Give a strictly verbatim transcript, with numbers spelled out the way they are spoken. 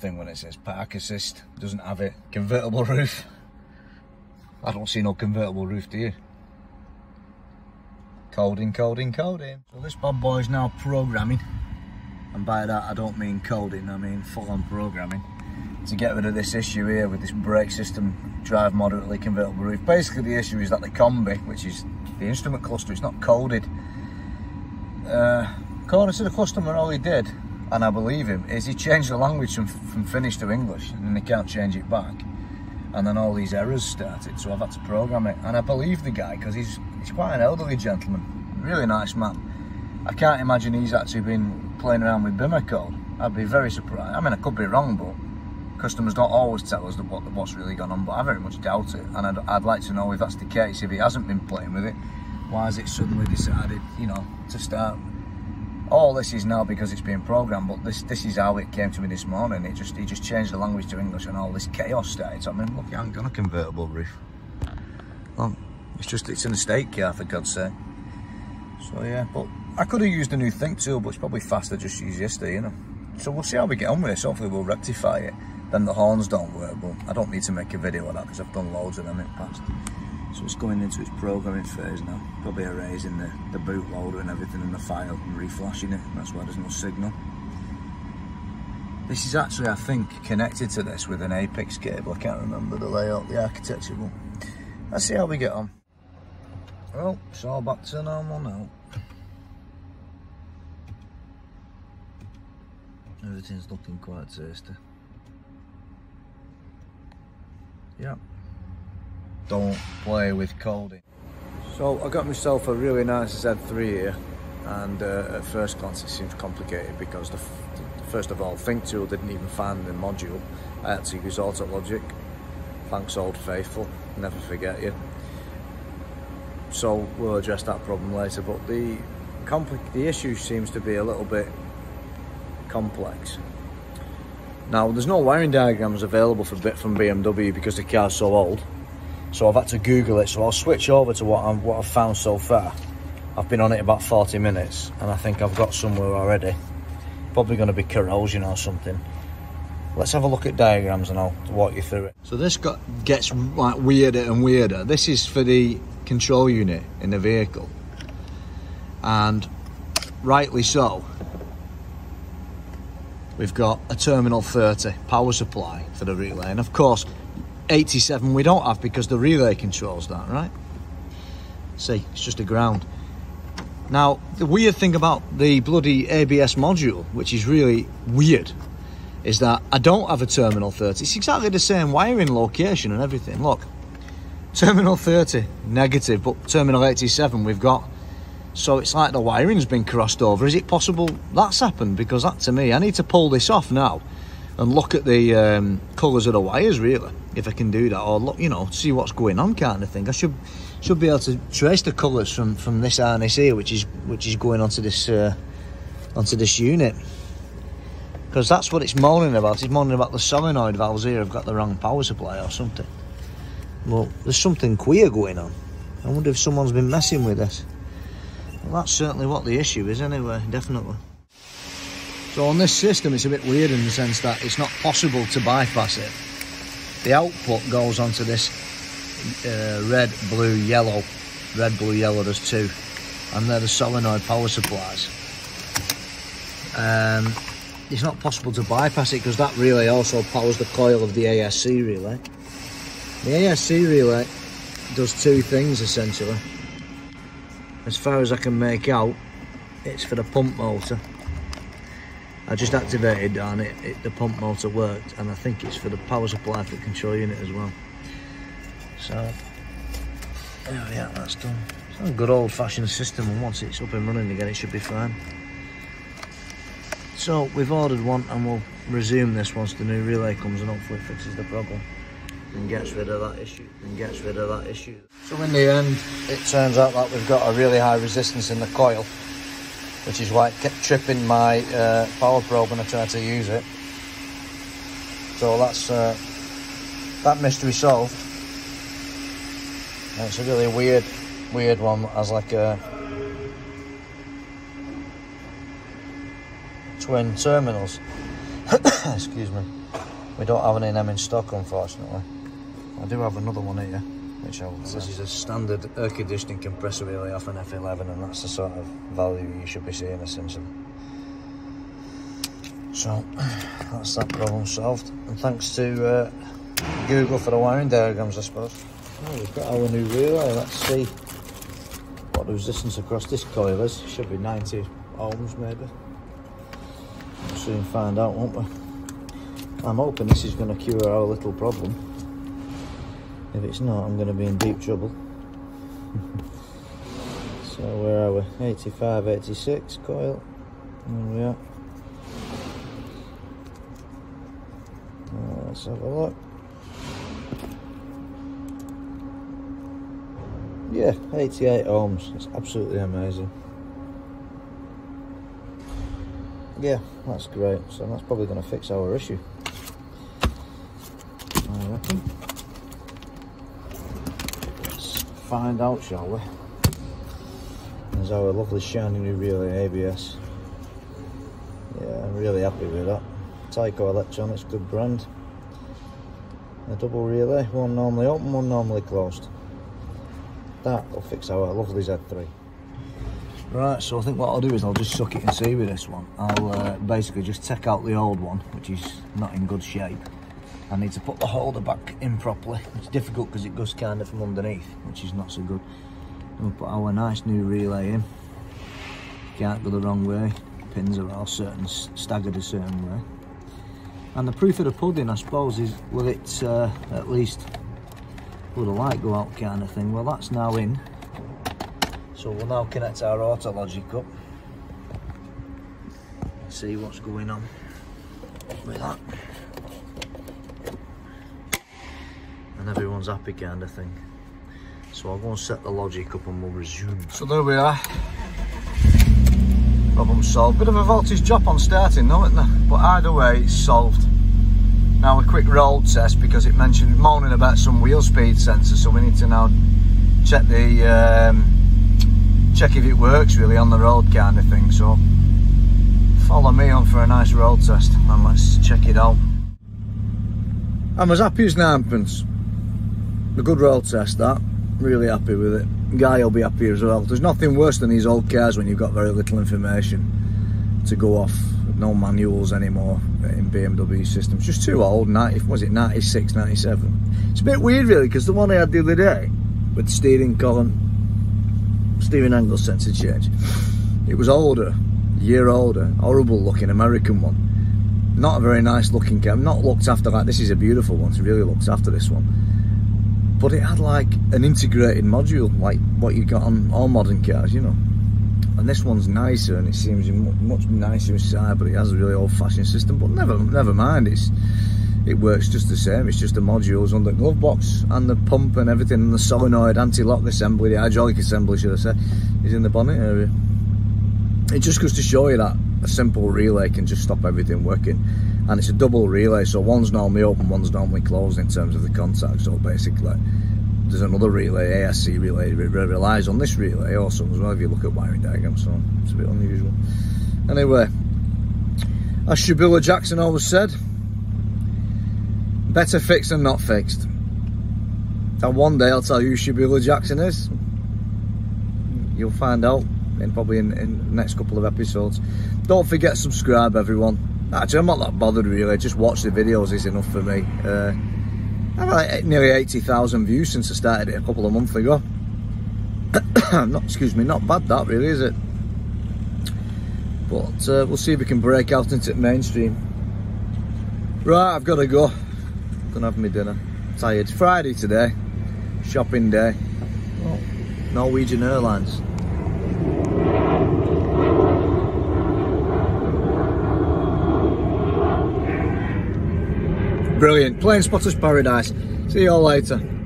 thing when it says park assist, doesn't have it. Convertible roof. I don't see no convertible roof, do you? Coding, coding, coding. So this bad boy is now programming, and by that I don't mean coding, I mean full-on programming, to get rid of this issue here with this brake system, drive moderately, convertible roof. Basically the issue is that the combi, which is the instrument cluster, it's not coded. Uh, according to the customer, all he did, and I believe him, is he changed the language from, from Finnish to English, and then they can't change it back. And then all these errors started, so I've had to program it. And I believe the guy, because he's, he's quite an elderly gentleman, really nice man. I can't imagine he's actually been playing around with BimmerCode. I'd be very surprised. I mean, I could be wrong, but customers don't always tell us what, what's really gone on, but I very much doubt it. And I'd, I'd like to know if that's the case, if he hasn't been playing with it, why has it suddenly decided, you know, to start? All this is now because it's being programmed, but this this is how it came to me this morning. It just he just changed the language to English, and all this chaos started. So I mean, look, I ain't got a convertible roof. Well, it's just it's an estate car, for God's sake. So yeah, but I could have used a new Think tool, but it's probably faster just to use yesterday, you know. So we'll see how we get on with this. Hopefully we'll rectify it. Then the horns don't work, but I don't need to make a video of that because I've done loads of them in the past. So it's going into its programming phase now. Probably erasing the, the bootloader and everything in the file and reflashing it. That's why there's no signal. This is actually, I think, connected to this with an Apex cable. I can't remember the layout, the architecture, but let's see how we get on. Well, it's all back to normal now. Everything's looking quite tasty. Yeah. Don't play with coding. So I got myself a really nice Z three here, and uh, at first glance it seems complicated because the f first of all, Think tool didn't even find the module. I had to use Autologic. Thanks, old faithful, never forget you. So we'll address that problem later, but the compli the issue seems to be a little bit complex. Now there's no wiring diagrams available for bit from B M W because the car's so old. So I've had to Google it, so I'll switch over to what, I'm, what I've found so far. I've been on it about forty minutes, and I think I've got somewhere already. Probably going to be corrosion or something. Let's have a look at diagrams and I'll walk you through it. So this got, gets like weirder and weirder. This is for the control unit in the vehicle. And rightly so. We've got a terminal thirty power supply for the relay, and of course eighty-seven we don't have because the relay controls that, right? See, it's just a ground. Now, the weird thing about the bloody A B S module, which is really weird, is that I don't have a terminal thirty. It's exactly the same wiring location and everything. Look, terminal thirty, negative, but terminal eighty-seven we've got. So it's like the wiring's been crossed over. Is it possible that's happened? Because that, to me, I need to pull this off now and look at the um, colours of the wires, really, if I can do that, or look, you know, see what's going on, kind of thing. I should should be able to trace the colours from from this harness here, which is which is going onto this uh, onto this unit, because that's what it's moaning about. It's moaning about the solenoid valves here have got the wrong power supply or something. Well, there's something queer going on. I wonder if someone's been messing with this. Well, that's certainly what the issue is, anyway. Definitely. So on this system, it's a bit weird in the sense that it's not possible to bypass it. The output goes onto this uh, red, blue, yellow. Red, blue, yellow, there's two. And they're the solenoid power supplies. Um, it's not possible to bypass it because that relay also powers the coil of the A S C relay. The A S C relay does two things, essentially. As far as I can make out, it's for the pump motor. I just activated and it, it, the pump motor worked, and I think it's for the power supply for the control unit as well. So, there we are, that's done. It's a good old-fashioned system, and once it's up and running again, it should be fine. So, we've ordered one, and we'll resume this once the new relay comes, and hopefully it fixes the problem and gets rid of that issue, and gets rid of that issue. So, in the end, it turns out that we've got a really high resistance in the coil, which is why it kept tripping my uh, power probe when I tried to use it. So that's uh, that mystery solved. And it's a really weird, weird one that has like a twin terminals. Excuse me. We don't have any of them in stock, unfortunately. I do have another one here, which I will say. This is a standard air conditioning compressor really off an F eleven, and that's the sort of value you should be seeing essentially. So that's that problem solved, and thanks to uh, Google for the wiring diagrams, I suppose. Oh, we've got our new relay. Let's see what the resistance across this coil is. Should be ninety ohms maybe. We'll soon find out, won't we? I'm hoping this is going to cure our little problem. If it's not, I'm going to be in deep trouble. So where are we? eighty-five, eighty-six coil. There we are. Let's have a look. Yeah, eighty-eight ohms. It's absolutely amazing. Yeah, that's great. So that's probably going to fix our issue, I reckon. Let's find out, shall we? There's our lovely shiny new relay A B S. Yeah, I'm really happy with that. Tyco Electronics, good brand. A double relay, one normally open, one normally closed. That will fix our lovely Z three. Right, so I think what I'll do is I'll just suck it and see with this one. I'll uh, basically just take out the old one, which is not in good shape. I need to put the holder back in properly. It's difficult because it goes kind of from underneath, which is not so good. And we'll put our nice new relay in. Can't go the wrong way. Pins are all certain, staggered a certain way. And the proof of the pudding, I suppose, is will it uh, at least will the light go out kind of thing. Well, that's now in, so we'll now connect our Autologic up and see what's going on with that. And everyone's happy kind of thing. So I'll go and set the logic up and we'll resume. So there we are. Problem solved. Bit of a voltage drop on starting though, isn't there? But either way, it's solved. Now a quick road test, because it mentioned moaning about some wheel speed sensor, so we need to now check the um, check if it works really on the road kind of thing. So follow me on for a nice road test and let's check it out. I'm as happy as ninepence. A good road test, that. Really happy with it. Guy will be happy as well. There's nothing worse than these old cars when you've got very little information to go off. No manuals anymore in B M W systems. Just too old. ninety, was it ninety-six, ninety-seven? It's a bit weird really, because the one I had the other day with steering column, steering angle sensor change, it was older, a year older, horrible looking American one. Not a very nice looking car. Not looked after like this. Is a beautiful one. It's really looked after, this one. But it had like an integrated module, like what you got on all modern cars, you know. And this one's nicer, and it seems much nicer inside, but it has a really old-fashioned system. But never, never mind. It's it works just the same. It's just the modules on the glove box and the pump and everything, and the solenoid anti-lock assembly, the hydraulic assembly, should I say, is in the bonnet area. It just goes to show you that a simple relay can just stop everything working. And it's a double relay, so one's normally open, one's normally closed in terms of the contact. So basically there's another relay, A S C relay, that relies on this relay also as well, if you look at wiring diagrams, so it's a bit unusual. Anyway, as Shabula Jackson always said, better fixed than not fixed. And one day I'll tell you who Shabula Jackson is. You'll find out in probably in, in the next couple of episodes. Don't forget, subscribe everyone. Actually, I'm not that bothered really, just watch the videos is enough for me. Uh, I've had nearly eighty thousand views since I started it a couple of months ago. Not, excuse me, not bad that really, is it? But uh, we'll see if we can break out into the mainstream. Right, I've got to go. Gonna have my dinner. Tired. Friday today. Shopping day. Oh, Norwegian Airlines. Brilliant. Plane Spotters Paradise. See you all later.